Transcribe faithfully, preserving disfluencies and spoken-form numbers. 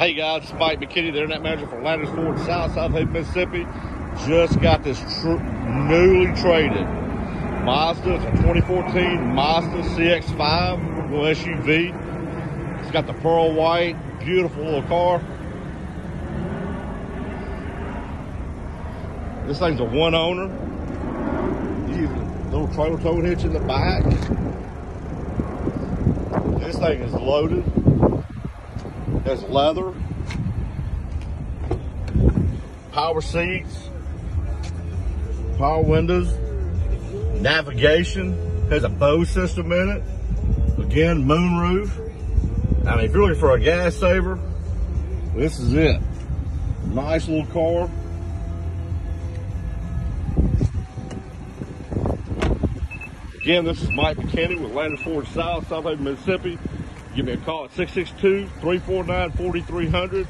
Hey guys, it's Mike McKinney, the internet manager for Landers Ford South, Southaven, Mississippi. Just got this tr newly traded Mazda. It's a twenty fourteen Mazda C X five, little S U V. It's got the pearl white, beautiful little car. This thing's a one owner. You can, little trailer tow hitch in the back. This thing is loaded. There's leather, power seats, power windows, navigation. There's a Bose system in it. Again, moonroof. I mean, if you're looking for a gas saver, this is it. Nice little car. Again, this is Mike McKinney with Landers Ford South, Southaven, Mississippi. Give me a call at six six two, three four nine, four three zero zero.